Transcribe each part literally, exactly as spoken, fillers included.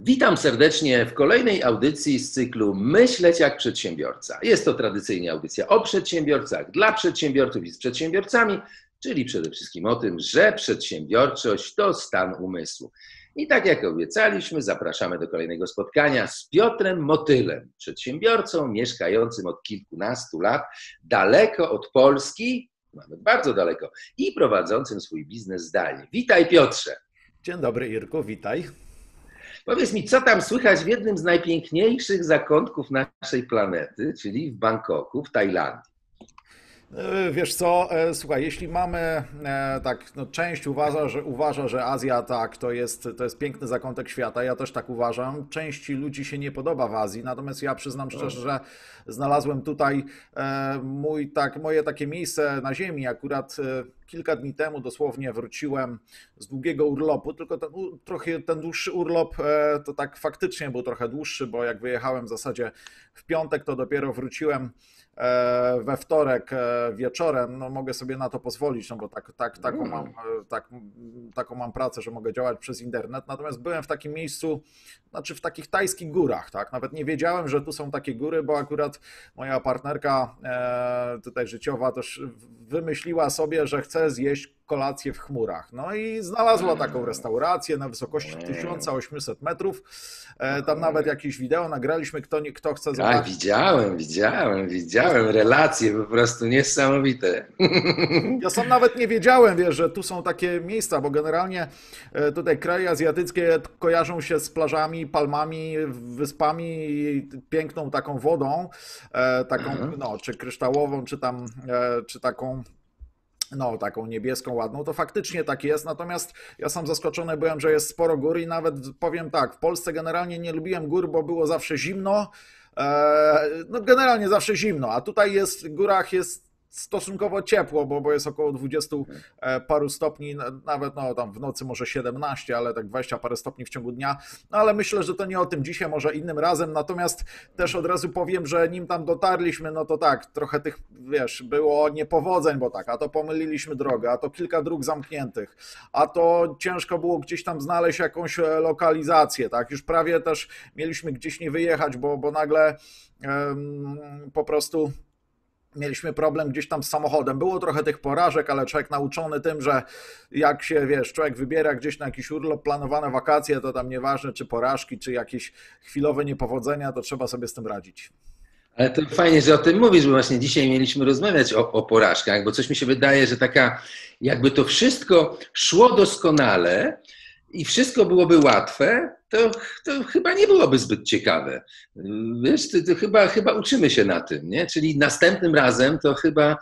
Witam serdecznie w kolejnej audycji z cyklu Myśleć jak przedsiębiorca. Jest to tradycyjnie audycja o przedsiębiorcach, dla przedsiębiorców i z przedsiębiorcami, czyli przede wszystkim o tym, że przedsiębiorczość to stan umysłu. I tak jak obiecaliśmy, zapraszamy do kolejnego spotkania z Piotrem Motylem, przedsiębiorcą mieszkającym od kilkunastu lat daleko od Polski, nawet bardzo daleko, i prowadzącym swój biznes zdalnie. Witaj, Piotrze. Dzień dobry, Irku, witaj. Powiedz mi, co tam słychać w jednym z najpiękniejszych zakątków naszej planety, czyli w Bangkoku, w Tajlandii? Wiesz co, słuchaj, jeśli mamy, tak, no, część uważa, że uważa, że Azja, tak, to jest, to jest piękny zakątek świata, ja też tak uważam, części ludzi się nie podoba w Azji, natomiast ja przyznam szczerze, że znalazłem tutaj mój, tak, moje takie miejsce na ziemi, akurat kilka dni temu dosłownie wróciłem z długiego urlopu, tylko ten, trochę ten dłuższy urlop to tak faktycznie był trochę dłuższy, bo jak wyjechałem w zasadzie w piątek, to dopiero wróciłem we wtorek wieczorem, no mogę sobie na to pozwolić, no bo tak, tak, taką, mam, tak, taką mam pracę, że mogę działać przez internet, natomiast byłem w takim miejscu, znaczy w takich tajskich górach, tak, nawet nie wiedziałem, że tu są takie góry, bo akurat moja partnerka tutaj życiowa też wymyśliła sobie, że chce zjeść kolację w chmurach. No i znalazła taką restaurację na wysokości tysiąc osiemset metrów. Tam nawet jakieś wideo nagraliśmy, kto, nie, kto chce zobaczyć. A, widziałem, widziałem, widziałem. Relacje po prostu niesamowite. Ja sam nawet nie wiedziałem, wiesz, że tu są takie miejsca, bo generalnie tutaj kraje azjatyckie kojarzą się z plażami, palmami, wyspami, piękną taką wodą, taką, mhm. no, czy kryształową, czy tam, czy taką no taką niebieską, ładną, to faktycznie tak jest, natomiast ja sam zaskoczony byłem, że jest sporo gór i nawet powiem tak, w Polsce generalnie nie lubiłem gór, bo było zawsze zimno, no generalnie zawsze zimno, a tutaj jest, w górach jest stosunkowo ciepło, bo, bo jest około dwudziestu paru stopni, nawet no tam w nocy może siedemnaście, ale tak dwadzieścia parę stopni w ciągu dnia, no ale myślę, że to nie o tym dzisiaj, może innym razem, natomiast też od razu powiem, że nim tam dotarliśmy, no to tak, trochę tych, wiesz, było niepowodzeń, bo tak, a to pomyliliśmy drogę, a to kilka dróg zamkniętych, a to ciężko było gdzieś tam znaleźć jakąś lokalizację, tak, już prawie też mieliśmy gdzieś nie wyjechać, bo, bo nagle um, po prostu mieliśmy problem gdzieś tam z samochodem. Było trochę tych porażek, ale człowiek nauczony tym, że jak się, wiesz, człowiek wybiera gdzieś na jakiś urlop, planowane wakacje, to tam nieważne, czy porażki, czy jakieś chwilowe niepowodzenia, to trzeba sobie z tym radzić. Ale to fajnie, że o tym mówisz, bo właśnie dzisiaj mieliśmy rozmawiać o, o porażkach, bo coś mi się wydaje, że taka jakby to wszystko szło doskonale i wszystko byłoby łatwe, To, to chyba nie byłoby zbyt ciekawe. Wiesz, to, to chyba, chyba uczymy się na tym, nie? Czyli następnym razem to chyba,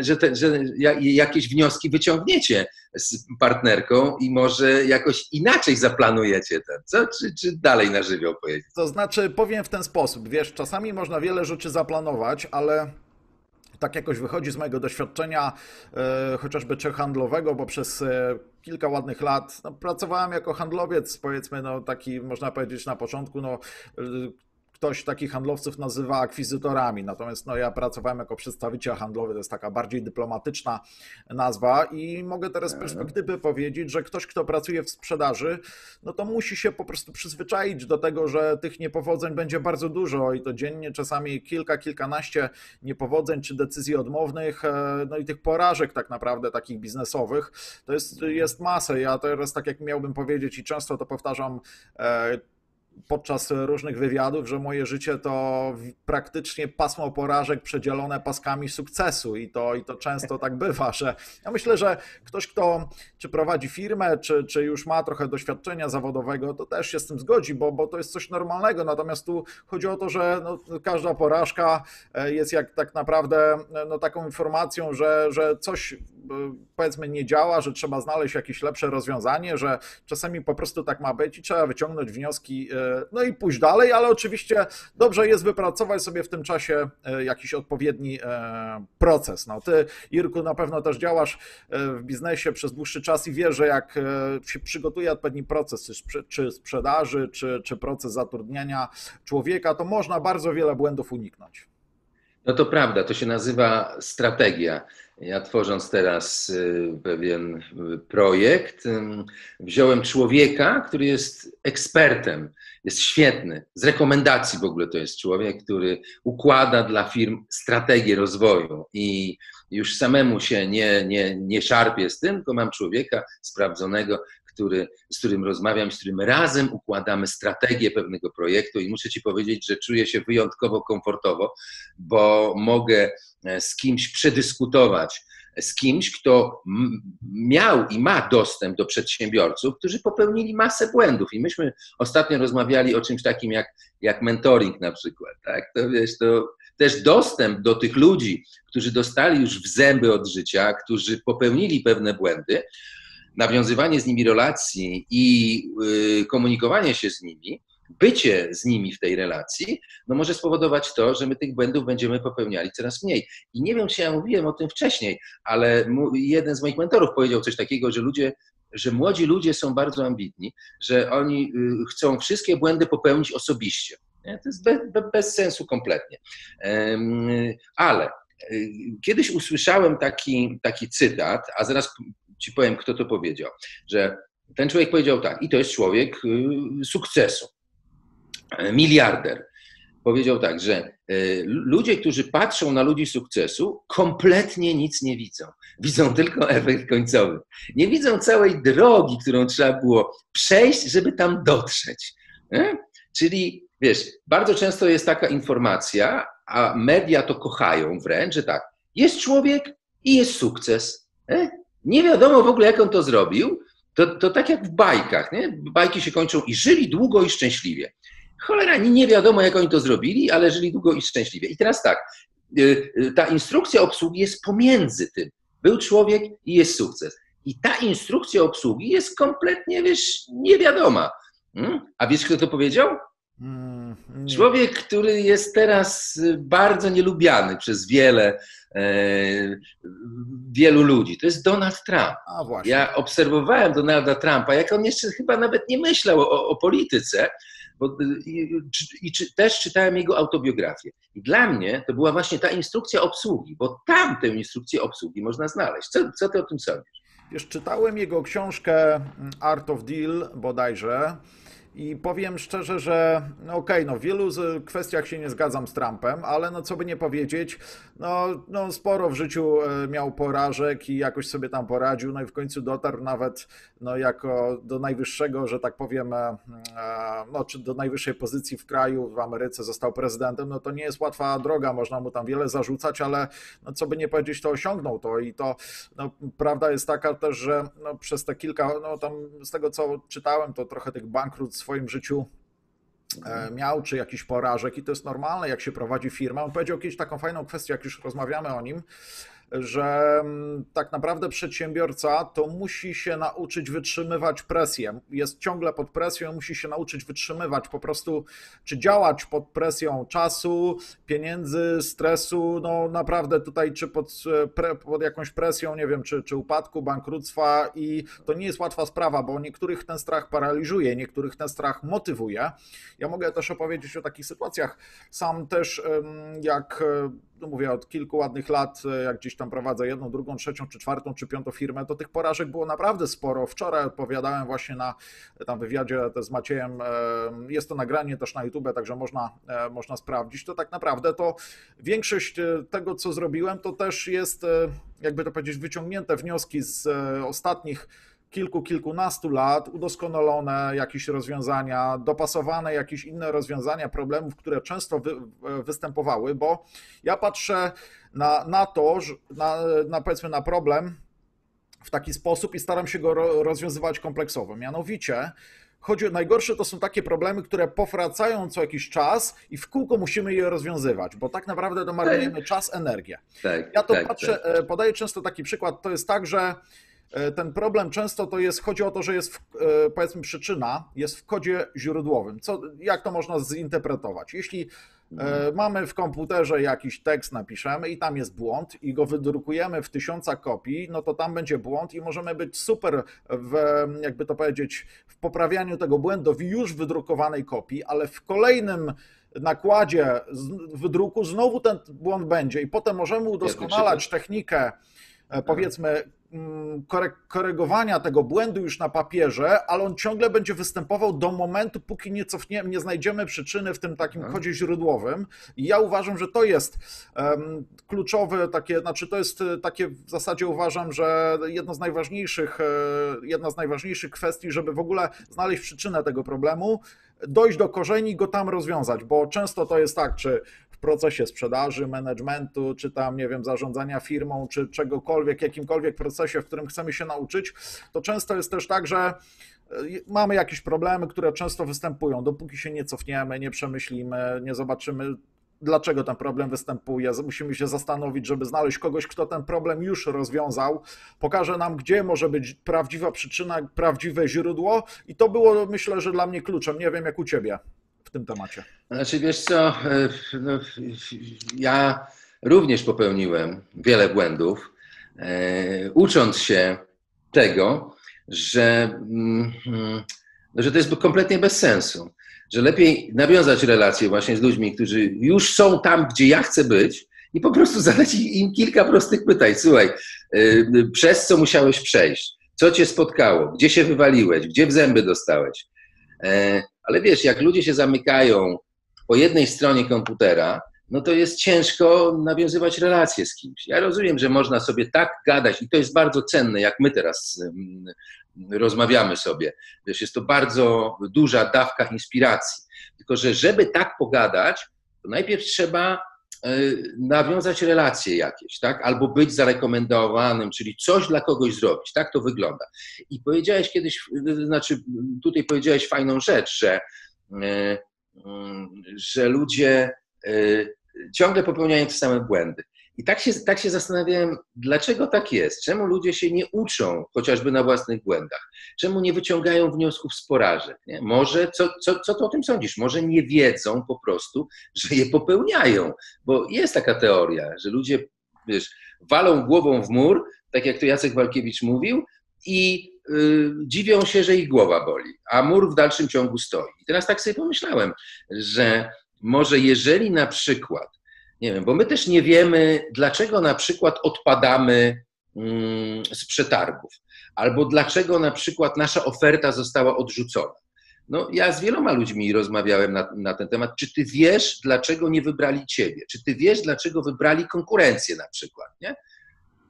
że, te, że jakieś wnioski wyciągniecie z partnerką i może jakoś inaczej zaplanujecie ten, co? Czy, czy dalej na żywioł pojedziecie? To znaczy, powiem w ten sposób, wiesz, czasami można wiele rzeczy zaplanować, ale tak jakoś wychodzi z mojego doświadczenia e, chociażby czy handlowego, bo przez e, kilka ładnych lat no, pracowałem jako handlowiec, powiedzmy, no taki, można powiedzieć na początku, no e, ktoś takich handlowców nazywa akwizytorami, natomiast no, ja pracowałem jako przedstawiciel handlowy, to jest taka bardziej dyplomatyczna nazwa i mogę teraz z perspektywy powiedzieć, że ktoś, kto pracuje w sprzedaży, no to musi się po prostu przyzwyczaić do tego, że tych niepowodzeń będzie bardzo dużo i to dziennie czasami kilka, kilkanaście niepowodzeń czy decyzji odmownych, no i tych porażek tak naprawdę takich biznesowych, to jest, jest masa. Ja teraz tak jak miałbym powiedzieć i często to powtarzam, podczas różnych wywiadów, że moje życie to praktycznie pasmo porażek przedzielone paskami sukcesu i to, i to często tak bywa, że ja myślę, że ktoś, kto czy prowadzi firmę, czy, czy już ma trochę doświadczenia zawodowego, to też się z tym zgodzi, bo, bo to jest coś normalnego, natomiast tu chodzi o to, że no, każda porażka jest jak tak naprawdę no, taką informacją, że, że coś powiedzmy nie działa, że trzeba znaleźć jakieś lepsze rozwiązanie, że czasami po prostu tak ma być i trzeba wyciągnąć wnioski, no i pójść dalej, ale oczywiście dobrze jest wypracować sobie w tym czasie jakiś odpowiedni proces. No, ty, Irku, na pewno też działasz w biznesie przez dłuższy czas i wiesz, że jak się przygotuje odpowiedni proces, czy sprzedaży, czy, czy proces zatrudniania człowieka, to można bardzo wiele błędów uniknąć. No to prawda, to się nazywa strategia. Ja, tworząc teraz pewien projekt, wziąłem człowieka, który jest ekspertem, jest świetny. Z rekomendacji w ogóle to jest człowiek, który układa dla firm strategię rozwoju i już samemu się nie, nie, nie szarpie z tym, tylko mam człowieka sprawdzonego, Który, z którym rozmawiam, z którym razem układamy strategię pewnego projektu i muszę Ci powiedzieć, że czuję się wyjątkowo komfortowo, bo mogę z kimś przedyskutować, z kimś, kto miał i ma dostęp do przedsiębiorców, którzy popełnili masę błędów. I myśmy ostatnio rozmawiali o czymś takim jak, jak mentoring na przykład. Tak? To, wiesz, to też dostęp do tych ludzi, którzy dostali już w zęby od życia, którzy popełnili pewne błędy, nawiązywanie z nimi relacji i yy, komunikowanie się z nimi, bycie z nimi w tej relacji, no może spowodować to, że my tych błędów będziemy popełniali coraz mniej. I nie wiem, czy ja mówiłem o tym wcześniej, ale jeden z moich mentorów powiedział coś takiego, że ludzie, że młodzi ludzie są bardzo ambitni, że oni yy, chcą wszystkie błędy popełnić osobiście. Nie? To jest be, be, bez sensu kompletnie. Yy, ale yy, kiedyś usłyszałem taki, taki cytat, a zaraz Ci powiem, kto to powiedział, że ten człowiek powiedział tak, i to jest człowiek sukcesu, miliarder. Powiedział tak, że ludzie, którzy patrzą na ludzi sukcesu, kompletnie nic nie widzą. Widzą tylko efekt końcowy. Nie widzą całej drogi, którą trzeba było przejść, żeby tam dotrzeć. Nie? Czyli, wiesz, bardzo często jest taka informacja, a media to kochają wręcz, że tak, jest człowiek i jest sukces. Nie? Nie wiadomo w ogóle, jak on to zrobił, to, to tak jak w bajkach, nie? Bajki się kończą i żyli długo i szczęśliwie. Cholera, nie wiadomo, jak oni to zrobili, ale żyli długo i szczęśliwie. I teraz tak, ta instrukcja obsługi jest pomiędzy tym. Był człowiek i jest sukces. I ta instrukcja obsługi jest kompletnie, wiesz, niewiadoma. A wiesz, kto to powiedział? Mm, Człowiek, który jest teraz bardzo nielubiany przez wiele, e, wielu ludzi. To jest Donald Trump. A, właśnie. Ja obserwowałem Donalda Trumpa, jak on jeszcze chyba nawet nie myślał o, o polityce, bo, i, czy, i czy, też czytałem jego autobiografię. I dla mnie to była właśnie ta instrukcja obsługi, bo tam tę instrukcję obsługi można znaleźć. Co, co ty o tym sądzisz? Wiesz, czytałem jego książkę Art of Deal bodajże. I powiem szczerze, że no okej, no w wielu kwestiach się nie zgadzam z Trumpem, ale no co by nie powiedzieć, no, no sporo w życiu miał porażek i jakoś sobie tam poradził, no i w końcu dotarł nawet no jako do najwyższego, że tak powiem, no czy do najwyższej pozycji w kraju, w Ameryce został prezydentem, no to nie jest łatwa droga, można mu tam wiele zarzucać, ale no co by nie powiedzieć, to osiągnął to i to no, prawda jest taka też, że no, przez te kilka, no tam z tego co czytałem, to trochę tych bankructw w swoim życiu miał, czy jakiś porażek i to jest normalne, jak się prowadzi firmę. On powiedział kiedyś taką fajną kwestię, jak już rozmawiamy o nim, że tak naprawdę przedsiębiorca to musi się nauczyć wytrzymywać presję. Jest ciągle pod presją, musi się nauczyć wytrzymywać po prostu, czy działać pod presją czasu, pieniędzy, stresu, no naprawdę tutaj, czy pod, pre, pod jakąś presją, nie wiem, czy, czy upadku, bankructwa i to nie jest łatwa sprawa, bo niektórych ten strach paraliżuje, niektórych ten strach motywuje. Ja mogę też opowiedzieć o takich sytuacjach. Sam też jak... No mówię, od kilku ładnych lat, jak gdzieś tam prowadzę jedną, drugą, trzecią, czy czwartą, czy piątą firmę, to tych porażek było naprawdę sporo. Wczoraj odpowiadałem właśnie na tam wywiadzie z Maciejem, jest to nagranie też na YouTube, także można, można sprawdzić. To tak naprawdę to większość tego, co zrobiłem, to też jest, jakby to powiedzieć, wyciągnięte wnioski z ostatnich kilku, kilkunastu lat, udoskonalone jakieś rozwiązania, dopasowane jakieś inne rozwiązania problemów, które często wy, występowały, bo ja patrzę na, na to, na, na powiedzmy na problem w taki sposób i staram się go rozwiązywać kompleksowo. Mianowicie chodzi o najgorsze, to są takie problemy, które powracają co jakiś czas i w kółko musimy je rozwiązywać, bo tak naprawdę to marnujemy czas, energię. Tak, ja to tak, patrzę, tak. Podaję często taki przykład, to jest tak, że ten problem często to jest, chodzi o to, że jest, w, powiedzmy, przyczyna jest w kodzie źródłowym. Co, jak to można zinterpretować? Jeśli Mhm. Mamy w komputerze jakiś tekst, napiszemy i tam jest błąd i go wydrukujemy w tysiąca kopii, no to tam będzie błąd i możemy być super w, jakby to powiedzieć, w poprawianiu tego błędu w już wydrukowanej kopii, ale w kolejnym nakładzie wydruku znowu ten błąd będzie i potem możemy udoskonalać technikę, powiedzmy, korygowania tego błędu już na papierze, ale on ciągle będzie występował do momentu, póki nie cofniemy, nie znajdziemy przyczyny w tym takim kodzie źródłowym. I ja uważam, że to jest kluczowe, takie, znaczy to jest takie w zasadzie uważam, że jedno z najważniejszych, jedna z najważniejszych kwestii, żeby w ogóle znaleźć przyczynę tego problemu, dojść do korzeni i go tam rozwiązać, bo często to jest tak, czy w procesie sprzedaży, managementu, czy tam, nie wiem, zarządzania firmą, czy czegokolwiek, jakimkolwiek procesie, w którym chcemy się nauczyć, to często jest też tak, że mamy jakieś problemy, które często występują, dopóki się nie cofniemy, nie przemyślimy, nie zobaczymy, dlaczego ten problem występuje. Musimy się zastanowić, żeby znaleźć kogoś, kto ten problem już rozwiązał, pokaże nam, gdzie może być prawdziwa przyczyna, prawdziwe źródło i to było, myślę, że dla mnie kluczem. Nie wiem, jak u ciebie w tym temacie. Znaczy, wiesz co, no, ja również popełniłem wiele błędów, ucząc się tego, że, że to jest kompletnie bez sensu, że lepiej nawiązać relacje właśnie z ludźmi, którzy już są tam, gdzie ja chcę być i po prostu zadać im kilka prostych pytań. Słuchaj, przez co musiałeś przejść? Co cię spotkało? Gdzie się wywaliłeś? Gdzie w zęby dostałeś? Ale wiesz, jak ludzie się zamykają po jednej stronie komputera, no to jest ciężko nawiązywać relacje z kimś. Ja rozumiem, że można sobie tak gadać i to jest bardzo cenne, jak my teraz rozmawiamy sobie. Wiesz, jest to bardzo duża dawka inspiracji. Tylko że żeby tak pogadać, to najpierw trzeba nawiązać relacje jakieś, tak? Albo być zarekomendowanym, czyli coś dla kogoś zrobić. Tak to wygląda. I powiedziałeś kiedyś, znaczy tutaj powiedziałeś fajną rzecz, że, że ludzie ciągle popełniają te same błędy. I tak się, tak się zastanawiałem, dlaczego tak jest, czemu ludzie się nie uczą chociażby na własnych błędach, czemu nie wyciągają wniosków z porażek, nie? Może, co, co, co ty o tym sądzisz, może nie wiedzą po prostu, że je popełniają, bo jest taka teoria, że ludzie, wiesz, walą głową w mur, tak jak to Jacek Walkiewicz mówił, i yy, dziwią się, że ich głowa boli, a mur w dalszym ciągu stoi. I teraz tak sobie pomyślałem, że może jeżeli na przykład, nie wiem, bo my też nie wiemy, dlaczego na przykład odpadamy z przetargów, albo dlaczego na przykład nasza oferta została odrzucona. No, ja z wieloma ludźmi rozmawiałem na, na ten temat. Czy ty wiesz, dlaczego nie wybrali ciebie? Czy ty wiesz, dlaczego wybrali konkurencję na przykład? Nie?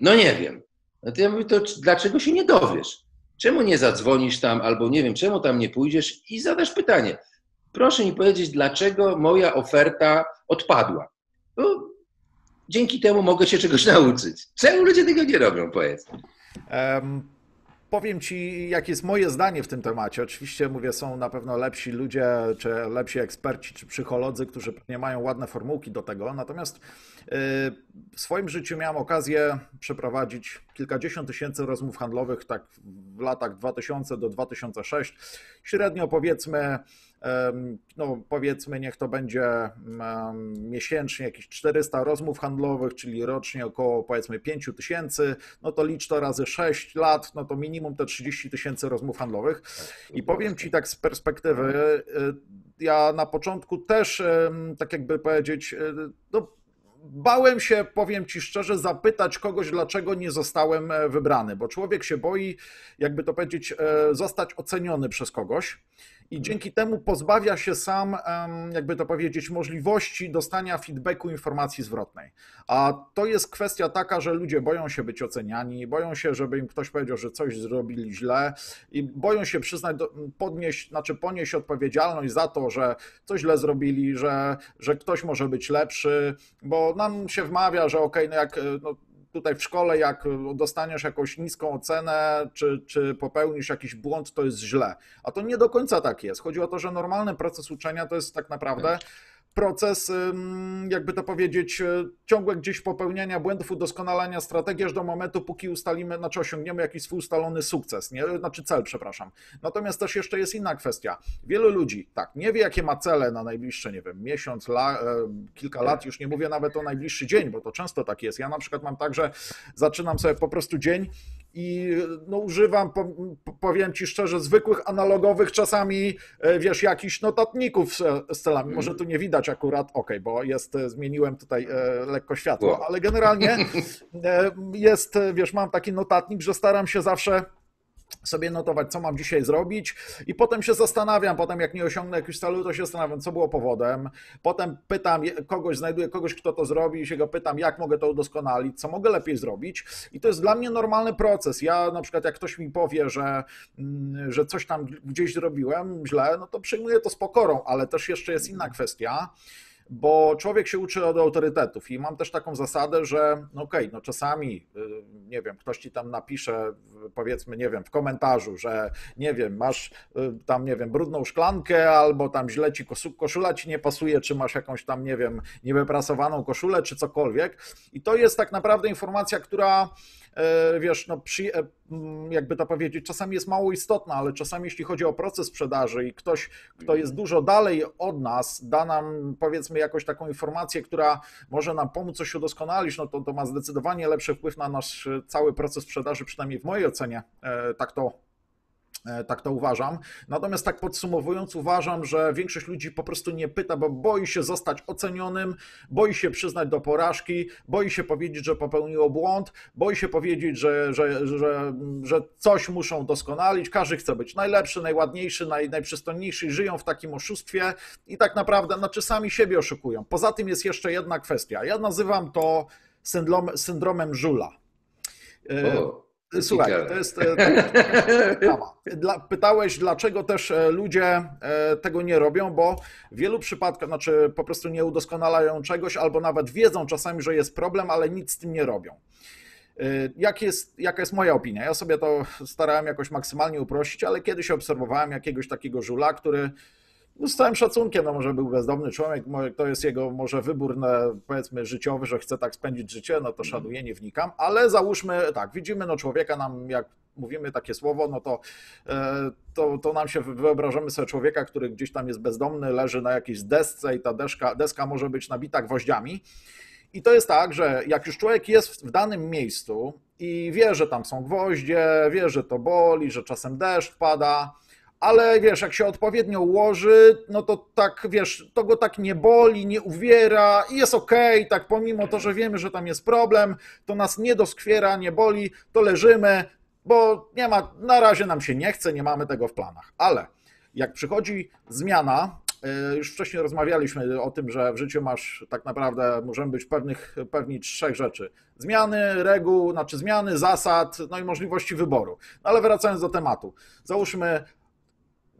No nie wiem. No to ja mówię, to dlaczego się nie dowiesz? Czemu nie zadzwonisz tam, albo nie wiem, czemu tam nie pójdziesz i zadasz pytanie. Proszę mi powiedzieć, dlaczego moja oferta odpadła. No, dzięki temu mogę się czegoś nauczyć. Czemu ludzie tego nie robią, powiedz? Um, powiem ci, jakie jest moje zdanie w tym temacie. Oczywiście, mówię, są na pewno lepsi ludzie, czy lepsi eksperci, czy psycholodzy, którzy pewnie mają ładne formułki do tego. Natomiast yy, w swoim życiu miałem okazję przeprowadzić kilkadziesiąt tysięcy rozmów handlowych tak w latach dwa tysiące do dwa tysiące szóstego. Średnio powiedzmy, no powiedzmy, niech to będzie miesięcznie jakieś czterysta rozmów handlowych, czyli rocznie około powiedzmy pięć tysięcy, no to licz to razy sześć lat, no to minimum te trzydzieści tysięcy rozmów handlowych. I powiem ci tak z perspektywy, ja na początku też, tak jakby powiedzieć, no, bałem się, powiem ci szczerze, zapytać kogoś, dlaczego nie zostałem wybrany, bo człowiek się boi, jakby to powiedzieć, zostać oceniony przez kogoś i dzięki temu pozbawia się sam, jakby to powiedzieć, możliwości dostania feedbacku, informacji zwrotnej. A to jest kwestia taka, że ludzie boją się być oceniani, boją się, żeby im ktoś powiedział, że coś zrobili źle i boją się przyznać, podnieść, znaczy ponieść odpowiedzialność za to, że coś źle zrobili, że, że ktoś może być lepszy, bo nam się wmawia, że okej, okay, no jak... No, tutaj w szkole, jak dostaniesz jakąś niską ocenę, czy, czy popełnisz jakiś błąd, to jest źle. A to nie do końca tak jest. Chodzi o to, że normalny proces uczenia to jest tak naprawdę proces, jakby to powiedzieć, ciągłe gdzieś popełniania błędów, udoskonalania strategii aż do momentu, póki ustalimy, znaczy osiągniemy jakiś swój ustalony sukces, nie? Znaczy cel, przepraszam. Natomiast też jeszcze jest inna kwestia. Wielu ludzi tak nie wie, jakie ma cele na najbliższe, nie wiem, miesiąc, la, kilka lat, już nie mówię nawet o najbliższy dzień, bo to często tak jest. Ja na przykład mam tak, że zaczynam sobie po prostu dzień i no, używam, powiem Ci szczerze, zwykłych, analogowych czasami, wiesz, jakichś notatników z celami. Może tu nie widać akurat, okej, okay, bo jest, zmieniłem tutaj lekko światło, ale generalnie jest, wiesz, mam taki notatnik, że staram się zawsze sobie notować, co mam dzisiaj zrobić i potem się zastanawiam, potem jak nie osiągnę jakiegoś celu, to się zastanawiam, co było powodem, potem pytam kogoś, znajduję kogoś, kto to zrobi i się go pytam, jak mogę to udoskonalić, co mogę lepiej zrobić i to jest dla mnie normalny proces. Ja na przykład jak ktoś mi powie, że, że coś tam gdzieś zrobiłem źle, no to przyjmuję to z pokorą, ale też jeszcze jest inna kwestia, bo człowiek się uczy od autorytetów i mam też taką zasadę, że no okej, okay, no czasami, nie wiem, ktoś ci tam napisze, powiedzmy, nie wiem, w komentarzu, że nie wiem, masz tam, nie wiem, brudną szklankę albo tam źle ci koszula ci nie pasuje, czy masz jakąś tam, nie wiem, niewyprasowaną koszulę, czy cokolwiek i to jest tak naprawdę informacja, która, wiesz, no przy, jakby to powiedzieć, czasami jest mało istotna, ale czasami jeśli chodzi o proces sprzedaży i ktoś, kto jest dużo dalej od nas, da nam, powiedzmy, jakąś taką informację, która może nam pomóc coś udoskonalić, no to, to ma zdecydowanie lepszy wpływ na nasz cały proces sprzedaży, przynajmniej w mojej ocenie, tak to Tak to uważam. Natomiast tak podsumowując, uważam, że większość ludzi po prostu nie pyta, bo boi się zostać ocenionym, boi się przyznać do porażki, boi się powiedzieć, że popełniło błąd, boi się powiedzieć, że, że, że, że coś muszą doskonalić. Każdy chce być najlepszy, najładniejszy, naj, najprzystojniejszy, żyją w takim oszustwie i tak naprawdę, znaczy sami siebie oszukują. Poza tym jest jeszcze jedna kwestia. Ja nazywam to syndrom, syndromem żula. O. Słuchaj, to jest sprawa. Pytałeś, dlaczego też ludzie tego nie robią, bo w wielu przypadkach, znaczy po prostu nie udoskonalają czegoś albo nawet wiedzą czasami, że jest problem, ale nic z tym nie robią. Jak jest, jaka jest moja opinia? Ja sobie to starałem jakoś maksymalnie uprościć, ale kiedyś obserwowałem jakiegoś takiego żula, który no z całym szacunkiem, no może był bezdomny człowiek, to jest jego może wybór, powiedzmy, życiowy, że chce tak spędzić życie, no to szanuję, nie wnikam, ale załóżmy tak, widzimy no człowieka, nam jak mówimy takie słowo, no to, to, to nam się wyobrażamy sobie człowieka, który gdzieś tam jest bezdomny, leży na jakiejś desce i ta deska, deska może być nabita gwoździami. I to jest tak, że jak już człowiek jest w danym miejscu i wie, że tam są gwoździe, wie, że to boli, że czasem deszcz pada, ale wiesz, jak się odpowiednio ułoży, no to tak, wiesz, to go tak nie boli, nie uwiera i jest okej, tak pomimo to, że wiemy, że tam jest problem, to nas nie doskwiera, nie boli, to leżymy, bo nie ma, na razie nam się nie chce, nie mamy tego w planach. Ale jak przychodzi zmiana, już wcześniej rozmawialiśmy o tym, że w życiu masz tak naprawdę, możemy być pewnych, pewni trzech rzeczy. Zmiany reguł, znaczy zmiany zasad, no i możliwości wyboru. No ale wracając do tematu, załóżmy,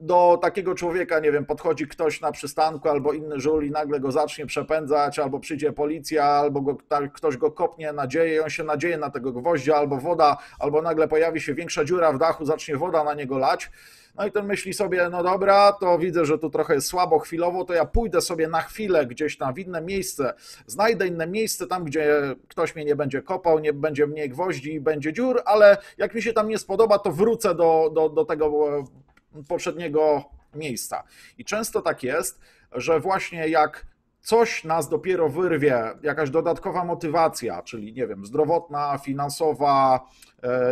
do takiego człowieka, nie wiem, podchodzi ktoś na przystanku albo inny żul i nagle go zacznie przepędzać, albo przyjdzie policja, albo go, tak, ktoś go kopnie, nadzieje, on się nadzieje na tego gwoździa, albo woda, albo nagle pojawi się większa dziura w dachu, zacznie woda na niego lać. No i ten myśli sobie, no dobra, to widzę, że tu trochę jest słabo chwilowo, to ja pójdę sobie na chwilę gdzieś tam w inne miejsce, znajdę inne miejsce tam, gdzie ktoś mnie nie będzie kopał, nie będzie mniej gwoździ i będzie dziur, ale jak mi się tam nie spodoba, to wrócę do, do, do tego poprzedniego miejsca. I często tak jest, że właśnie jak coś nas dopiero wyrwie, jakaś dodatkowa motywacja, czyli nie wiem, zdrowotna, finansowa,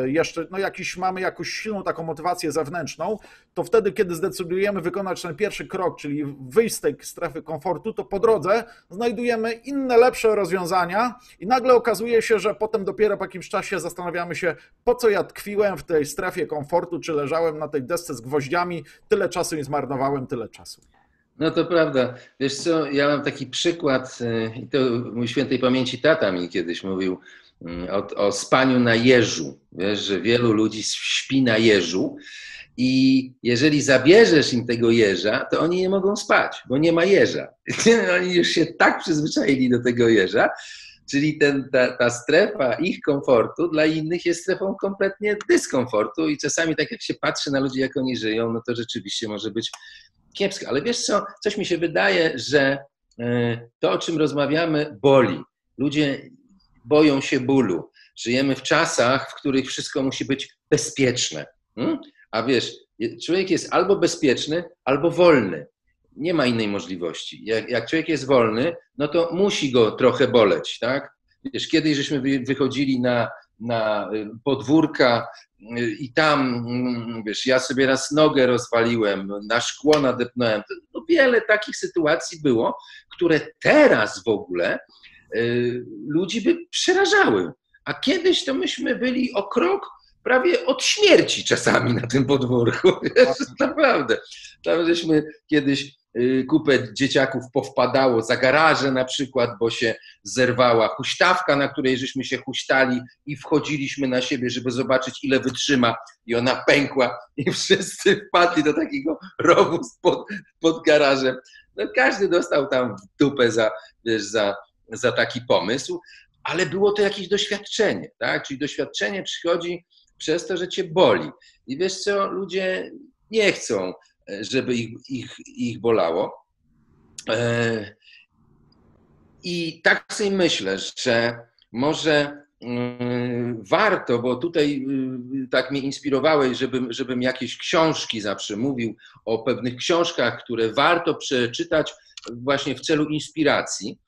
jeszcze no jakiś, mamy jakąś silną taką motywację zewnętrzną, to wtedy, kiedy zdecydujemy wykonać ten pierwszy krok, czyli wyjść z tej strefy komfortu, to po drodze znajdujemy inne, lepsze rozwiązania i nagle okazuje się, że potem dopiero po jakimś czasie zastanawiamy się, po co ja tkwiłem w tej strefie komfortu, czy leżałem na tej desce z gwoździami, tyle czasu i zmarnowałem tyle czasu. No to prawda. Wiesz co, ja mam taki przykład i to mój świętej pamięci tata mi kiedyś mówił o, o spaniu na jeżu. Wiesz, że wielu ludzi śpi na jeżu i jeżeli zabierzesz im tego jeża, to oni nie mogą spać, bo nie ma jeża. Oni już się tak przyzwyczaili do tego jeża, czyli ten, ta, ta strefa ich komfortu dla innych jest strefą kompletnie dyskomfortu i czasami tak jak się patrzy na ludzi, jak oni żyją, no to rzeczywiście może być kiepsko, ale wiesz co, coś mi się wydaje, że to, o czym rozmawiamy, boli. Ludzie boją się bólu. Żyjemy w czasach, w których wszystko musi być bezpieczne. A wiesz, człowiek jest albo bezpieczny, albo wolny. Nie ma innej możliwości. Jak, jak człowiek jest wolny, no to musi go trochę boleć, tak? Wiesz, kiedyś żeśmy wychodzili na, na podwórka i tam, wiesz, ja sobie raz nogę rozwaliłem, na szkło nadepnąłem. No wiele takich sytuacji było, które teraz w ogóle y, ludzi by przerażały. A kiedyś to myśmy byli o krok prawie od śmierci czasami na tym podwórku. Naprawdę. Tam żeśmy kiedyś kupę dzieciaków powpadało za garaże na przykład, bo się zerwała huśtawka, na której żeśmy się huśtali i wchodziliśmy na siebie, żeby zobaczyć, ile wytrzyma, i ona pękła i wszyscy wpadli do takiego rowu pod, pod garażem. No, każdy dostał tam w dupę za, wiesz, za, za taki pomysł, ale było to jakieś doświadczenie, tak? Czyli doświadczenie przychodzi przez to, że cię boli. I wiesz co, ludzie nie chcą, żeby ich, ich, ich bolało. I tak sobie myślę, że może warto, bo tutaj tak mnie inspirowałeś, żebym, żebym jakieś książki zawsze mówił o pewnych książkach, które warto przeczytać właśnie w celu inspiracji.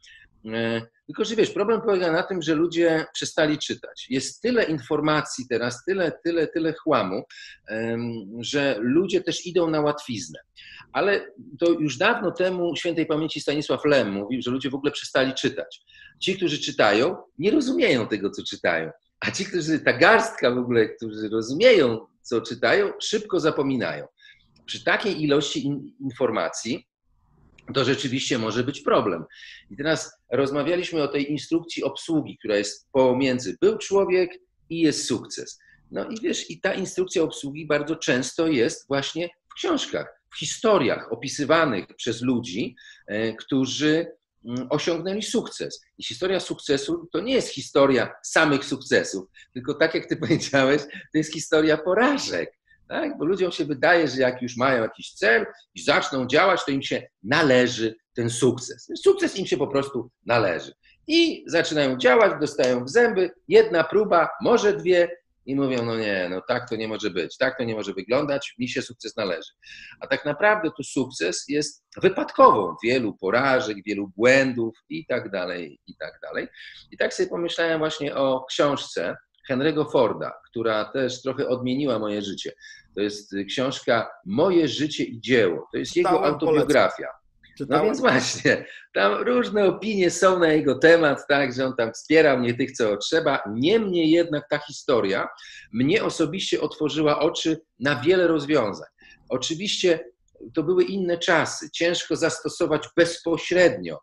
Tylko że wiesz, problem polega na tym, że ludzie przestali czytać. Jest tyle informacji teraz, tyle, tyle, tyle chłamu, że ludzie też idą na łatwiznę. Ale to już dawno temu świętej pamięci Stanisław Lem mówił, że ludzie w ogóle przestali czytać. Ci, którzy czytają, nie rozumieją tego, co czytają. A ci, którzy, ta garstka w ogóle, którzy rozumieją, co czytają, szybko zapominają. Przy takiej ilości in- informacji to rzeczywiście może być problem. I teraz rozmawialiśmy o tej instrukcji obsługi, która jest pomiędzy był człowiek i jest sukces. No i wiesz, i ta instrukcja obsługi bardzo często jest właśnie w książkach, w historiach opisywanych przez ludzi, którzy osiągnęli sukces. I historia sukcesu to nie jest historia samych sukcesów, tylko tak jak ty powiedziałeś, to jest historia porażek. Tak? Bo ludziom się wydaje, że jak już mają jakiś cel i zaczną działać, to im się należy ten sukces. Sukces im się po prostu należy. I zaczynają działać, dostają w zęby, jedna próba, może dwie i mówią, no nie, no tak to nie może być, tak to nie może wyglądać, mi się sukces należy. A tak naprawdę tu sukces jest wypadkową wielu porażek, wielu błędów i tak dalej, i tak dalej. I tak sobie pomyślałem właśnie o książce Henry'ego Forda, która też trochę odmieniła moje życie. To jest książka Moje życie i dzieło. To jest jego autobiografia. No więc właśnie, tam różne opinie są na jego temat, tak, że on tam wspierał nie tych, co trzeba. Niemniej jednak ta historia mnie osobiście otworzyła oczy na wiele rozwiązań. Oczywiście to były inne czasy. Ciężko zastosować bezpośrednio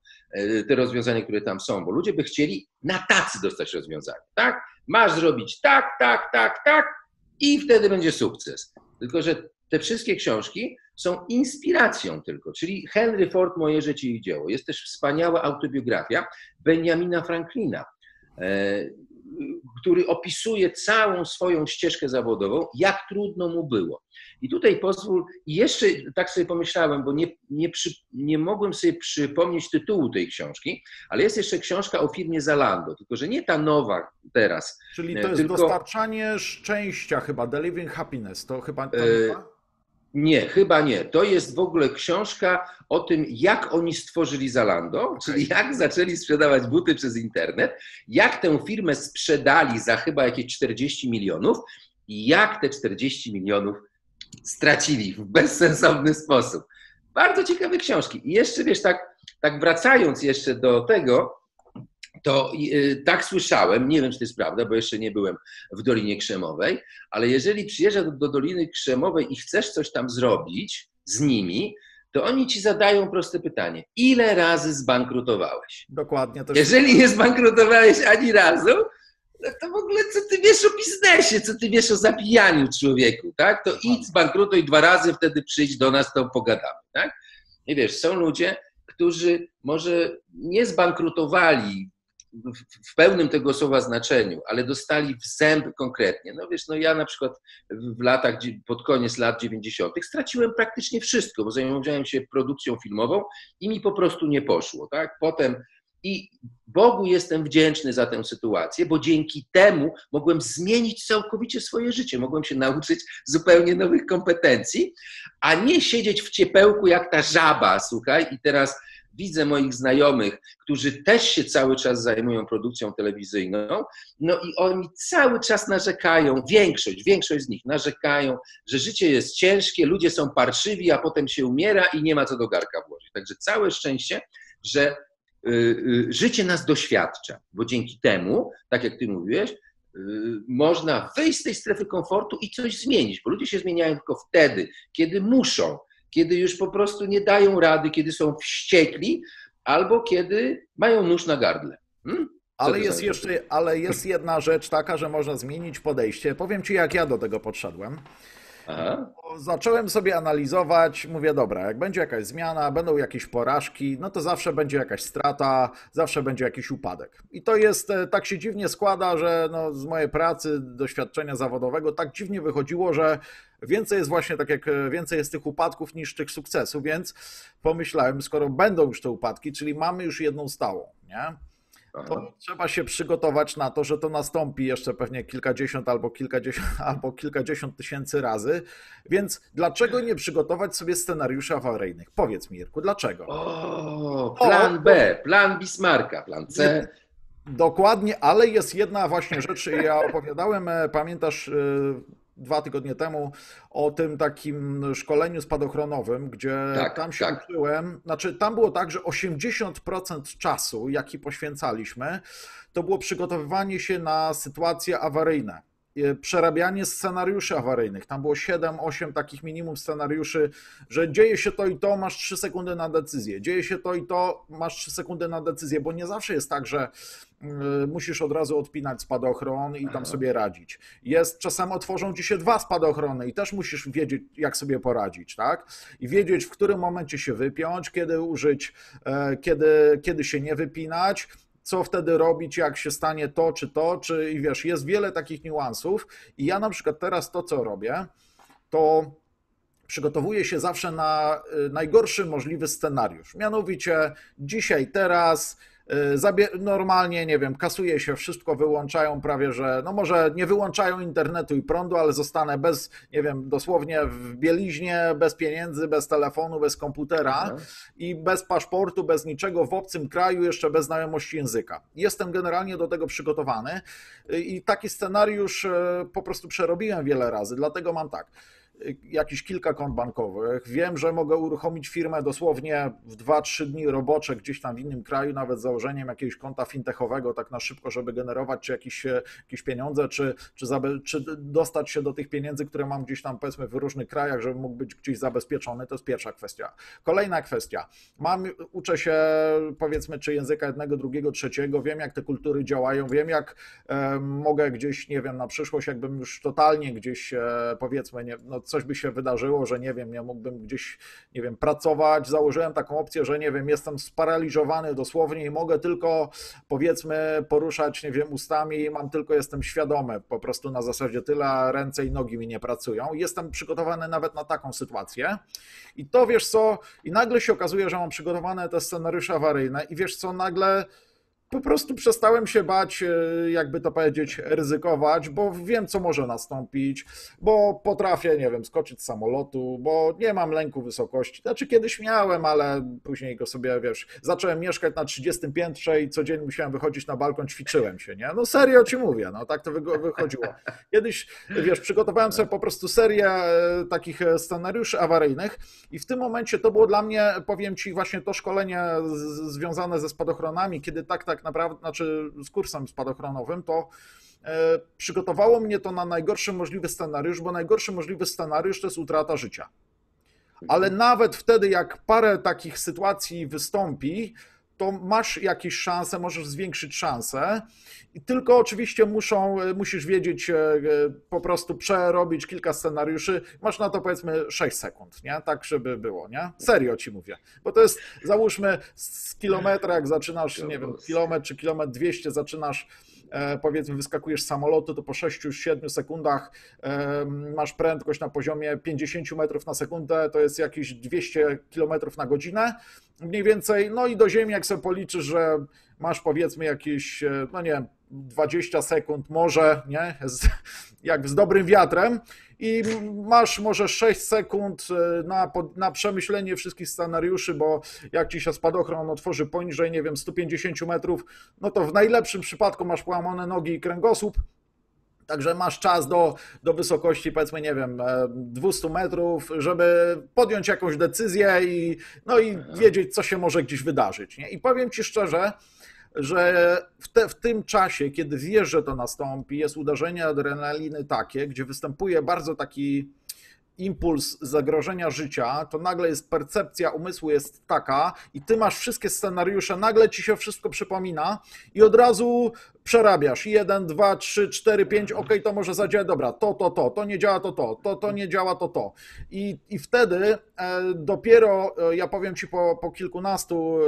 te rozwiązania, które tam są, bo ludzie by chcieli na tacy dostać rozwiązanie, tak? Masz zrobić tak, tak, tak, tak i wtedy będzie sukces. Tylko że te wszystkie książki są inspiracją tylko, czyli Henry Ford, Moje życie i dzieło. Jest też wspaniała autobiografia Benjamina Franklina, który opisuje całą swoją ścieżkę zawodową, jak trudno mu było. I tutaj pozwól, jeszcze tak sobie pomyślałem, bo nie, nie, przy, nie mogłem sobie przypomnieć tytułu tej książki, ale jest jeszcze książka o firmie Zalando, tylko że nie ta nowa teraz. Czyli to jest tylko dostarczanie szczęścia chyba, Delivering Happiness, to chyba to nowa? Nie, chyba nie. To jest w ogóle książka o tym, jak oni stworzyli Zalando, okay, czyli jak zaczęli sprzedawać buty przez internet, jak tę firmę sprzedali za chyba jakieś czterdzieści milionów i jak te czterdzieści milionów stracili w bezsensowny sposób. Bardzo ciekawe książki. I jeszcze wiesz, tak, tak wracając jeszcze do tego, to yy, tak słyszałem, nie wiem, czy to jest prawda, bo jeszcze nie byłem w Dolinie Krzemowej, ale jeżeli przyjeżdżasz do, do Doliny Krzemowej i chcesz coś tam zrobić z nimi, to oni ci zadają proste pytanie. Ile razy zbankrutowałeś? Dokładnie. To jeżeli się... nie zbankrutowałeś ani razu, no to w ogóle co ty wiesz o biznesie, co ty wiesz o zabijaniu człowieku, tak? To idź zbankrutuj dwa razy, wtedy przyjdź do nas, to pogadamy, tak? I wiesz, są ludzie, którzy może nie zbankrutowali w pełnym tego słowa znaczeniu, ale dostali w zęb konkretnie. No wiesz, no ja na przykład w latach, pod koniec lat dziewięćdziesiątych straciłem praktycznie wszystko, bo zajmowałem się produkcją filmową i mi po prostu nie poszło, tak? Potem i Bogu jestem wdzięczny za tę sytuację, bo dzięki temu mogłem zmienić całkowicie swoje życie, mogłem się nauczyć zupełnie nowych kompetencji, a nie siedzieć w ciepełku jak ta żaba, słuchaj, i teraz widzę moich znajomych, którzy też się cały czas zajmują produkcją telewizyjną, no i oni cały czas narzekają, większość, większość z nich narzekają, że życie jest ciężkie, ludzie są parszywi, a potem się umiera i nie ma co do garnka włożyć. Także całe szczęście, że y, y, życie nas doświadcza, bo dzięki temu, tak jak ty mówiłeś, y, można wyjść z tej strefy komfortu i coś zmienić, bo ludzie się zmieniają tylko wtedy, kiedy muszą, kiedy już po prostu nie dają rady, kiedy są wściekli albo kiedy mają nóż na gardle. Hmm? Ale jest jeszcze, ale jest jedna rzecz taka, że można zmienić podejście. Powiem ci, jak ja do tego podszedłem. Aha. Zacząłem sobie analizować, mówię, dobra, jak będzie jakaś zmiana, będą jakieś porażki, no to zawsze będzie jakaś strata, zawsze będzie jakiś upadek. I to jest, tak się dziwnie składa, że no z mojej pracy, doświadczenia zawodowego tak dziwnie wychodziło, że więcej jest właśnie, tak jak więcej jest tych upadków niż tych sukcesów, więc pomyślałem, skoro będą już te upadki, czyli mamy już jedną stałą, nie? To trzeba się przygotować na to, że to nastąpi jeszcze pewnie kilkadziesiąt albo kilkadziesiąt, albo kilkadziesiąt tysięcy razy, więc dlaczego nie przygotować sobie scenariuszy awaryjnych? Powiedz mi, Irku, dlaczego? O, plan B, plan Bismarcka, plan C. Dokładnie, ale jest jedna właśnie rzecz, ja opowiadałem, pamiętasz, dwa tygodnie temu o tym takim szkoleniu spadochronowym, gdzie tak, tam się tak. uczyłem. Znaczy tam było tak, że osiemdziesiąt procent czasu, jaki poświęcaliśmy, to było przygotowywanie się na sytuacje awaryjne. Przerabianie scenariuszy awaryjnych. Tam było siedem, osiem takich minimum scenariuszy, że dzieje się to i to, masz trzy sekundy na decyzję. Dzieje się to i to, masz trzy sekundy na decyzję, bo nie zawsze jest tak, że musisz od razu odpinać spadochron i tam sobie radzić. Jest, czasem otworzą ci się dwa spadochrony i też musisz wiedzieć, jak sobie poradzić, tak? I wiedzieć, w którym momencie się wypiąć, kiedy użyć, kiedy, kiedy się nie wypinać, co wtedy robić, jak się stanie to czy to, czy i wiesz, jest wiele takich niuansów i ja na przykład teraz to, co robię, to przygotowuję się zawsze na najgorszy możliwy scenariusz, mianowicie dzisiaj, teraz, normalnie, nie wiem, kasuje się, wszystko wyłączają prawie, że no może nie wyłączają internetu i prądu, ale zostanę bez, nie wiem, dosłownie w bieliźnie, bez pieniędzy, bez telefonu, bez komputera mhm. i bez paszportu, bez niczego w obcym kraju, jeszcze bez znajomości języka. Jestem generalnie do tego przygotowany i taki scenariusz po prostu przerobiłem wiele razy, dlatego mam tak. Jakieś kilka kont bankowych, wiem, że mogę uruchomić firmę dosłownie w dwa, trzy dni robocze gdzieś tam w innym kraju, nawet z założeniem jakiegoś konta fintechowego tak na szybko, żeby generować czy jakieś, jakieś pieniądze, czy, czy, czy dostać się do tych pieniędzy, które mam gdzieś tam powiedzmy w różnych krajach, żeby mógł być gdzieś zabezpieczony, to jest pierwsza kwestia. Kolejna kwestia, mam, uczę się powiedzmy czy języka jednego, drugiego, trzeciego, wiem jak te kultury działają, wiem jak e, mogę gdzieś, nie wiem, na przyszłość jakbym już totalnie gdzieś e, powiedzmy, nie, no coś by się wydarzyło, że nie wiem, ja mógłbym gdzieś, nie wiem, pracować, założyłem taką opcję, że nie wiem, jestem sparaliżowany dosłownie i mogę tylko powiedzmy poruszać, nie wiem, ustami i mam tylko, jestem świadomy, po prostu na zasadzie tyle, ręce i nogi mi nie pracują. Jestem przygotowany nawet na taką sytuację i to wiesz co, i nagle się okazuje, że mam przygotowane te scenariusze awaryjne i wiesz co, nagle po prostu przestałem się bać, jakby to powiedzieć, ryzykować, bo wiem, co może nastąpić, bo potrafię, nie wiem, skoczyć z samolotu, bo nie mam lęku wysokości. Znaczy kiedyś miałem, ale później go sobie, wiesz, zacząłem mieszkać na trzydziestym piętrze i codziennie musiałem wychodzić na balkon, ćwiczyłem się, nie? No serio ci mówię, no tak to wychodziło. Kiedyś, wiesz, przygotowałem sobie po prostu serię takich scenariuszy awaryjnych i w tym momencie to było dla mnie, powiem ci, właśnie to szkolenie związane ze spadochronami, kiedy tak, tak, tak naprawdę, znaczy z kursem spadochronowym, to y, przygotowało mnie to na najgorszy możliwy scenariusz, bo najgorszy możliwy scenariusz to jest utrata życia. Ale nawet wtedy, jak parę takich sytuacji wystąpi, to masz jakieś szanse, możesz zwiększyć szanse. I tylko oczywiście muszą, musisz wiedzieć, po prostu przerobić kilka scenariuszy. Masz na to powiedzmy sześć sekund, nie? Tak, żeby było, nie? Serio ci mówię. Bo to jest, załóżmy, z kilometra, jak zaczynasz, nie wiem, kilometr czy kilometr dwieście, zaczynasz, powiedzmy, wyskakujesz z samolotu, to po sześciu siedmiu sekundach masz prędkość na poziomie pięćdziesięciu metrów na sekundę, to jest jakieś dwieście kilometrów na godzinę mniej więcej, no i do ziemi, jak sobie policzysz, że masz powiedzmy jakieś, no nie wiem, dwadzieścia sekund może, nie, z, jak z dobrym wiatrem i masz może sześć sekund na, na przemyślenie wszystkich scenariuszy, bo jak ci się spadochron otworzy poniżej, nie wiem, stu pięćdziesięciu metrów, no to w najlepszym przypadku masz połamane nogi i kręgosłup. Także masz czas do, do wysokości, powiedzmy, nie wiem, dwustu metrów, żeby podjąć jakąś decyzję i, no i wiedzieć, co się może gdzieś wydarzyć, nie? I powiem ci szczerze, że w, te, w tym czasie, kiedy wiesz, że to nastąpi, jest uderzenie adrenaliny takie, gdzie występuje bardzo taki impuls zagrożenia życia, to nagle jest percepcja umysłu jest taka i ty masz wszystkie scenariusze, nagle ci się wszystko przypomina i od razu przerabiasz. Jeden, dwa, trzy, cztery, pięć, ok, to może zadziałać, dobra, to, to, to, to nie działa, to, to, to, to nie działa, to, to. I, i wtedy dopiero, ja powiem ci po, po kilkunastu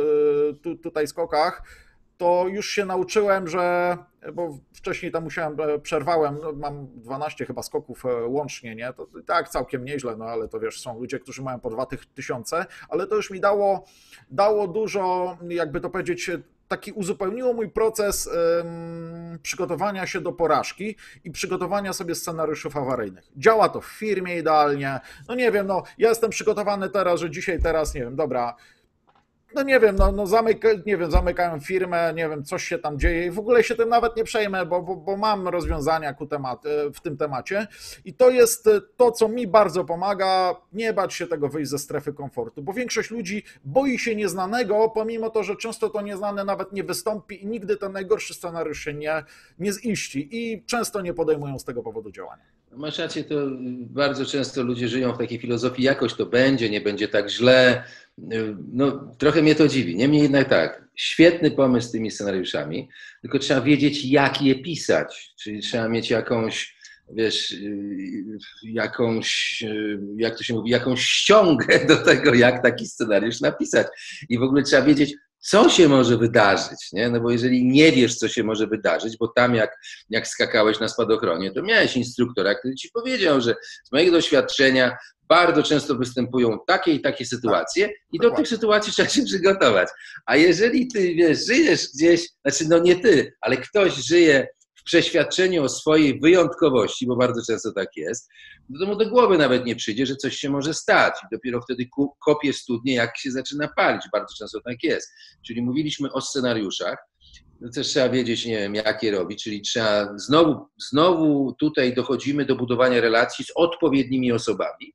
tu, tutaj skokach, to już się nauczyłem, że, bo wcześniej tam musiałem, przerwałem, no mam dwanaście chyba skoków łącznie, nie? To tak całkiem nieźle, no ale to wiesz, są ludzie, którzy mają po dwa tysiące, ale to już mi dało, dało dużo, jakby to powiedzieć, taki uzupełniło mój proces ym, przygotowania się do porażki i przygotowania sobie scenariuszy awaryjnych. Działa to w firmie idealnie, no nie wiem, no ja jestem przygotowany teraz, że dzisiaj, teraz, nie wiem, dobra, no nie wiem, no, no zamyka, nie wiem, zamykają firmę, nie wiem, coś się tam dzieje i w ogóle się tym nawet nie przejmę, bo, bo, bo mam rozwiązania ku temat, w tym temacie i to jest to, co mi bardzo pomaga, nie bać się tego wyjść ze strefy komfortu, bo większość ludzi boi się nieznanego, pomimo to, że często to nieznane nawet nie wystąpi i nigdy ten najgorszy scenariusz się nie, nie ziści i często nie podejmują z tego powodu działania. Masz rację, to bardzo często ludzie żyją w takiej filozofii, jakoś to będzie, nie będzie tak źle. No, trochę mnie to dziwi. Niemniej jednak tak, świetny pomysł z tymi scenariuszami, tylko trzeba wiedzieć, jak je pisać. Czyli trzeba mieć jakąś, wiesz, jakąś, jak to się mówi, jakąś ściągę do tego, jak taki scenariusz napisać. I w ogóle trzeba wiedzieć, co się może wydarzyć, nie? No bo jeżeli nie wiesz, co się może wydarzyć, bo tam jak, jak skakałeś na spadochronie, to miałeś instruktora, który ci powiedział, że z mojego doświadczenia bardzo często występują takie i takie sytuacje tak, i dokładnie. Do tych sytuacji trzeba się przygotować. A jeżeli ty, wiesz, żyjesz gdzieś, znaczy no nie ty, ale ktoś żyje w przeświadczeniu o swojej wyjątkowości, bo bardzo często tak jest, no to mu do głowy nawet nie przyjdzie, że coś się może stać. I dopiero wtedy kopie studnie, jak się zaczyna palić. Bardzo często tak jest. Czyli mówiliśmy o scenariuszach, no też trzeba wiedzieć, nie wiem, jak je robić, czyli trzeba, znowu, znowu tutaj dochodzimy do budowania relacji z odpowiednimi osobami.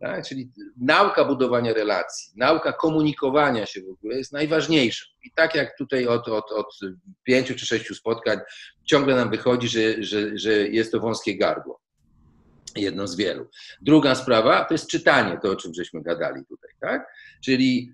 Tak? Czyli nauka budowania relacji, nauka komunikowania się w ogóle jest najważniejsza. I tak jak tutaj od, od, od pięciu czy sześciu spotkań ciągle nam wychodzi, że, że, że jest to wąskie gardło. Jedno z wielu. Druga sprawa to jest czytanie, to o czym żeśmy gadali tutaj, tak? Czyli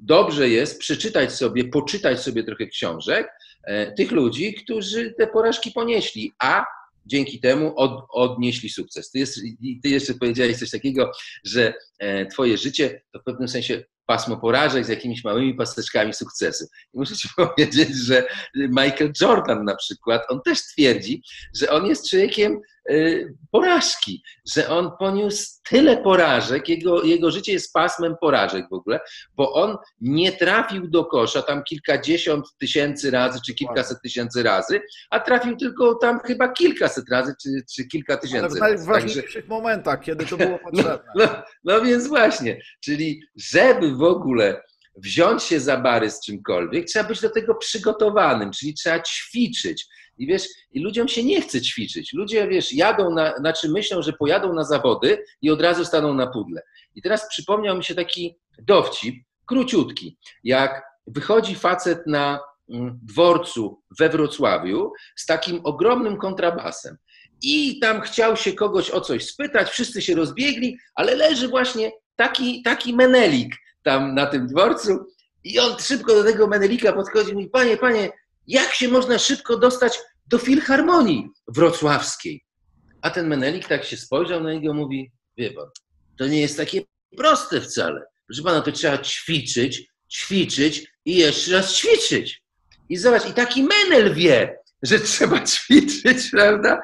dobrze jest przeczytać sobie, poczytać sobie trochę książek e, tych ludzi, którzy te porażki ponieśli, a dzięki temu od, odnieśli sukces. Ty, jest, ty jeszcze powiedziałeś coś takiego, że e, twoje życie to w pewnym sensie pasmo porażek z jakimiś małymi paseczkami sukcesu. I muszę ci powiedzieć, że Michael Jordan na przykład, on też twierdzi, że on jest człowiekiem y, porażki, że on poniósł tyle porażek, jego, jego życie jest pasmem porażek w ogóle, bo on nie trafił do kosza tam kilkadziesiąt tysięcy razy, czy kilkaset tysięcy razy, a trafił tylko tam chyba kilkaset razy, czy, czy kilka tysięcy razy. Ale w najważniejszych Także... momentach, kiedy to było potrzebne. No, no, no więc właśnie, czyli żeby w ogóle wziąć się za bary z czymkolwiek, trzeba być do tego przygotowanym, czyli trzeba ćwiczyć. I wiesz, i ludziom się nie chce ćwiczyć. Ludzie, wiesz, jadą, na, znaczy myślą, że pojadą na zawody i od razu staną na pudle. I teraz przypomniał mi się taki dowcip, króciutki, jak wychodzi facet na dworcu we Wrocławiu z takim ogromnym kontrabasem. I tam chciał się kogoś o coś spytać, wszyscy się rozbiegli, ale leży właśnie taki, taki menelik tam na tym dworcu I on szybko do tego Menelika podchodzi i mówi: panie, panie, jak się można szybko dostać do Filharmonii Wrocławskiej? A ten Menelik tak się spojrzał na niego i mówi: wie pan, to nie jest takie proste wcale. Proszę pana, to trzeba ćwiczyć, ćwiczyć i jeszcze raz ćwiczyć. I zobacz, i taki Menel wie, że trzeba ćwiczyć, prawda?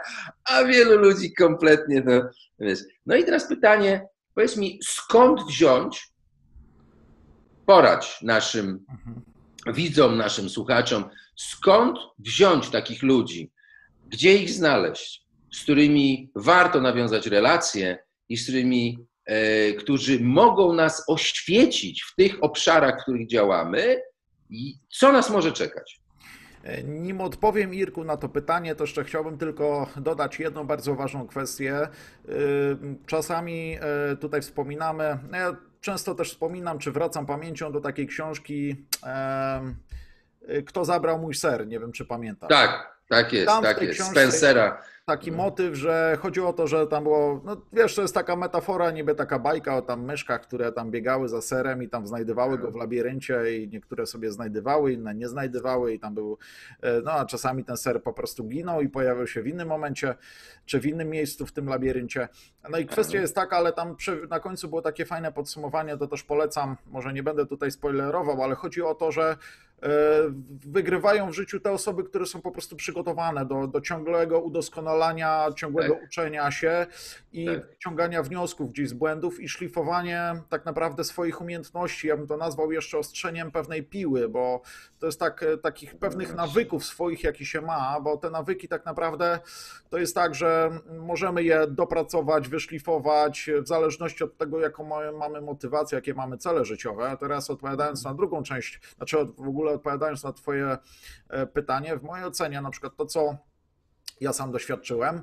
A wielu ludzi kompletnie to, wiesz. No i teraz pytanie, powiedz mi, skąd wziąć, poradź naszym mhm. widzom, naszym słuchaczom, skąd wziąć takich ludzi, gdzie ich znaleźć, z którymi warto nawiązać relacje i z którymi, e, którzy mogą nas oświecić w tych obszarach, w których działamy i co nas może czekać? Nim odpowiem, Irku, na to pytanie, to jeszcze chciałbym tylko dodać jedną bardzo ważną kwestię. Czasami tutaj wspominamy, ja często też wspominam, czy wracam pamięcią do takiej książki Kto zabrał mój ser? Nie wiem, czy pamiętasz. Tak, tak jest, tam tak jest, Spencera. Taki motyw, że chodziło o to, że tam było, no wiesz, to jest taka metafora, niby taka bajka o tam myszkach, które tam biegały za serem i tam znajdywały go w labiryncie i niektóre sobie znajdywały, inne nie znajdywały i tam był, no a czasami ten ser po prostu ginął i pojawiał się w innym momencie, czy w innym miejscu w tym labiryncie. No i kwestia jest taka, ale tam przy, na końcu było takie fajne podsumowanie, to też polecam, może nie będę tutaj spoilerował, ale chodzi o to, że wygrywają w życiu te osoby, które są po prostu przygotowane do, do ciągłego udoskonalania, ciągłego tak. uczenia się i tak. wyciągania wniosków gdzieś z błędów i szlifowanie tak naprawdę swoich umiejętności. Ja bym to nazwał jeszcze ostrzeniem pewnej piły, bo to jest tak, takich pewnych nawyków swoich, jakie się ma, bo te nawyki tak naprawdę to jest tak, że możemy je dopracować, wyszlifować w zależności od tego, jaką mamy motywację, jakie mamy cele życiowe. A teraz odpowiadając na drugą część, znaczy w ogóle odpowiadając na twoje pytanie, w mojej ocenie na przykład to, co ja sam doświadczyłem,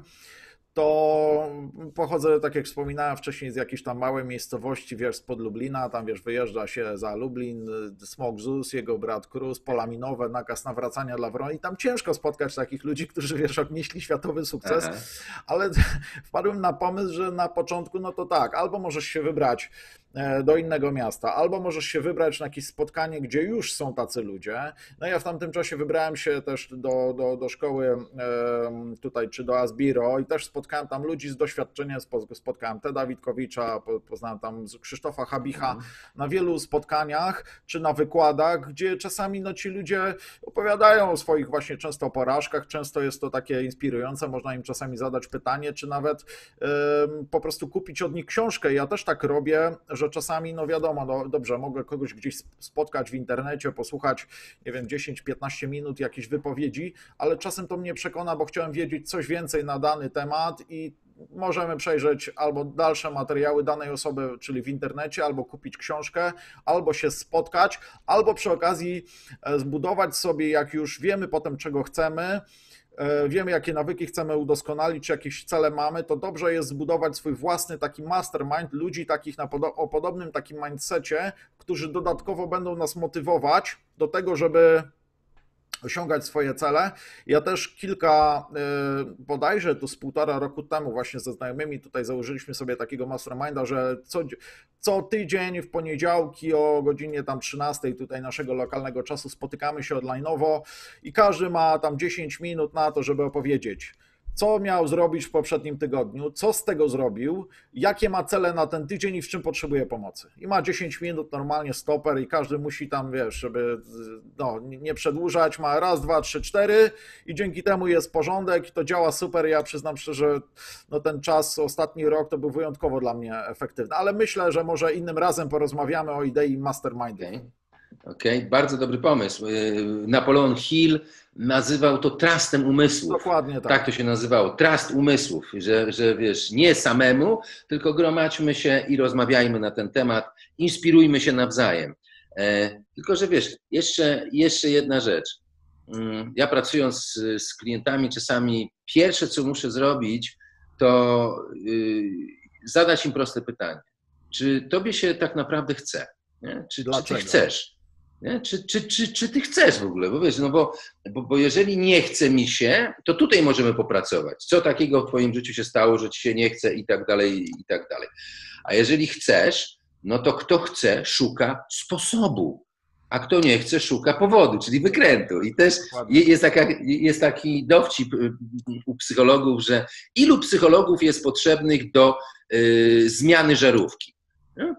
to pochodzę, tak jak wspominałem wcześniej, z jakiejś tam małej miejscowości, wiesz, spod Lublina, tam wiesz, wyjeżdża się za Lublin, Smok Zus, jego brat Krus, pola minowe, nakaz nawracania dla wron i tam ciężko spotkać takich ludzi, którzy, wiesz, odnieśli światowy sukces, Aha. ale wpadłem na pomysł, że na początku, no to tak, albo możesz się wybrać do innego miasta, albo możesz się wybrać na jakieś spotkanie, gdzie już są tacy ludzie. No ja w tamtym czasie wybrałem się też do, do, do szkoły tutaj, czy do Asbiro i też spotkałem tam ludzi z doświadczeniem, spotkałem Teda Witkowicza, poznałem tam Krzysztofa Habicha na wielu spotkaniach, czy na wykładach, gdzie czasami no, ci ludzie opowiadają o swoich właśnie często porażkach, często jest to takie inspirujące, można im czasami zadać pytanie, czy nawet um, po prostu kupić od nich książkę. Ja też tak robię, że czasami, no wiadomo, no dobrze, mogę kogoś gdzieś spotkać w internecie, posłuchać, nie wiem, dziesięć piętnaście minut jakiejś wypowiedzi, ale czasem to mnie przekona, bo chciałem wiedzieć coś więcej na dany temat i możemy przejrzeć albo dalsze materiały danej osoby, czyli w internecie, albo kupić książkę, albo się spotkać, albo przy okazji zbudować sobie, jak już wiemy potem, czego chcemy, wiemy, jakie nawyki chcemy udoskonalić, czy jakieś cele mamy, to dobrze jest zbudować swój własny taki mastermind ludzi takich na podo- o podobnym takim mindsetcie, którzy dodatkowo będą nas motywować do tego, żeby osiągać swoje cele. Ja też kilka, bodajże tu z półtora roku temu właśnie ze znajomymi tutaj założyliśmy sobie takiego masterminda, że co, co tydzień w poniedziałki o godzinie tam trzynastej tutaj naszego lokalnego czasu spotykamy się online'owo i każdy ma tam dziesięć minut na to, żeby opowiedzieć, co miał zrobić w poprzednim tygodniu, co z tego zrobił, jakie ma cele na ten tydzień i w czym potrzebuje pomocy. I ma dziesięć minut normalnie stoper i każdy musi tam, wiesz, żeby no, nie przedłużać, ma raz, dwa, trzy, cztery i dzięki temu jest porządek i to działa super. Ja przyznam szczerze, no ten czas, ostatni rok to był wyjątkowo dla mnie efektywny, ale myślę, że może innym razem porozmawiamy o idei mastermindu. Okay. Okej, okay, bardzo dobry pomysł. Napoleon Hill nazywał to trustem umysłów. Dokładnie tak. Tak to się nazywało, trust umysłów, że, że wiesz, nie samemu, tylko gromadźmy się i rozmawiajmy na ten temat, inspirujmy się nawzajem. Tylko, że wiesz, jeszcze, jeszcze jedna rzecz. Ja pracując z, z klientami czasami pierwsze, co muszę zrobić, to yy, zadać im proste pytanie. Czy tobie się tak naprawdę chce? Czy, czy ty chcesz? Nie? Czy, czy, czy, czy ty chcesz w ogóle? Bo wiesz, no bo, bo, bo jeżeli nie chce mi się, to tutaj możemy popracować. Co takiego w twoim życiu się stało, że ci się nie chce i tak dalej, i tak dalej. A jeżeli chcesz, no to kto chce, szuka sposobu. a kto nie chce, szuka powodu, czyli wykrętu. I też jest, taka, jest taki dowcip u psychologów, że ilu psychologów jest potrzebnych do y, zmiany żarówki? No?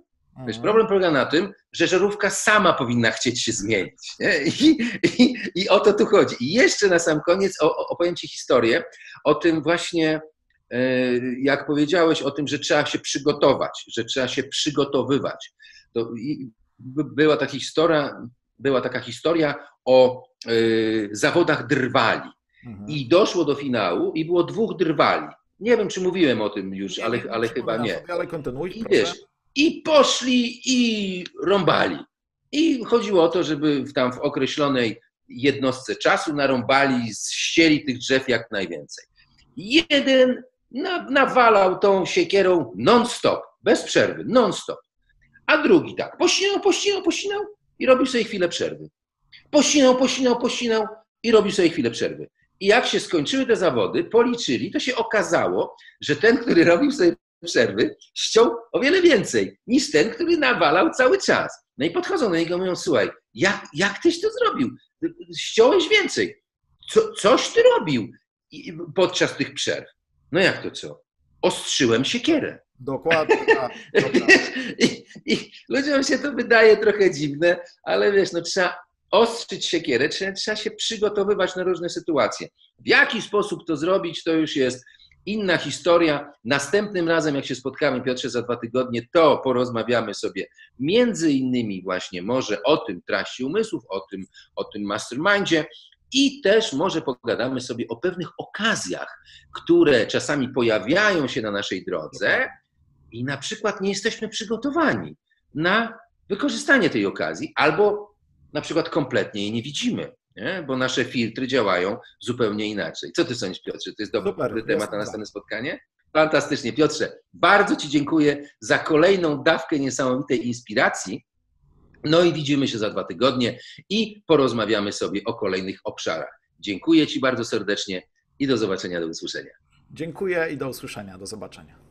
Wiesz, problem polega na tym, że żarówka sama powinna chcieć się zmienić. Nie? I, i, i o to tu chodzi. I jeszcze na sam koniec opowiem Ci historię o tym właśnie, jak powiedziałeś o tym, że trzeba się przygotować, że trzeba się przygotowywać. To była taka historia, była taka historia o y, zawodach drwali. Mhm. I doszło do finału i było dwóch drwali. Nie wiem, czy mówiłem o tym już, ale, ale chyba nie. Ale kontynuuj, proszę. I wiesz, i poszli i rąbali. I chodziło o to, żeby tam w określonej jednostce czasu narąbali, ścieli tych drzew jak najwięcej. Jeden nawalał tą siekierą non-stop, bez przerwy, non-stop. A drugi tak, pościnał, pościnał, pościnał i robił sobie chwilę przerwy. Pościnał, pościnał, pościnał i robił sobie chwilę przerwy. I jak się skończyły te zawody, policzyli, to się okazało, że ten, który robił sobie przerwy, ściął o wiele więcej niż ten, który nawalał cały czas. No i podchodzą do niego i mówią, słuchaj, jak, jak tyś to zrobił? Ściąłeś więcej. Co, coś ty robił podczas tych przerw. No jak to co? Ostrzyłem siekierę. Dokładnie. Tak, dokładnie. I, I ludziom się to wydaje trochę dziwne, ale wiesz, no trzeba ostrzyć siekierę, trzeba, trzeba się przygotowywać na różne sytuacje. W jaki sposób to zrobić, to już jest inna historia. Następnym razem, jak się spotkamy, Piotrze, za dwa tygodnie, to porozmawiamy sobie między innymi właśnie może o tym trasie umysłów, o tym, o tym mastermindzie, i też może pogadamy sobie o pewnych okazjach, które czasami pojawiają się na naszej drodze i na przykład nie jesteśmy przygotowani na wykorzystanie tej okazji albo na przykład kompletnie jej nie widzimy, nie? Bo nasze filtry działają zupełnie inaczej. Co ty sądzisz, Piotrze? To jest dobry Super, temat na następne spotkanie? Fantastycznie. Piotrze, bardzo Ci dziękuję za kolejną dawkę niesamowitej inspiracji. No i widzimy się za dwa tygodnie i porozmawiamy sobie o kolejnych obszarach. Dziękuję Ci bardzo serdecznie i do zobaczenia, do usłyszenia. Dziękuję i do usłyszenia, do zobaczenia.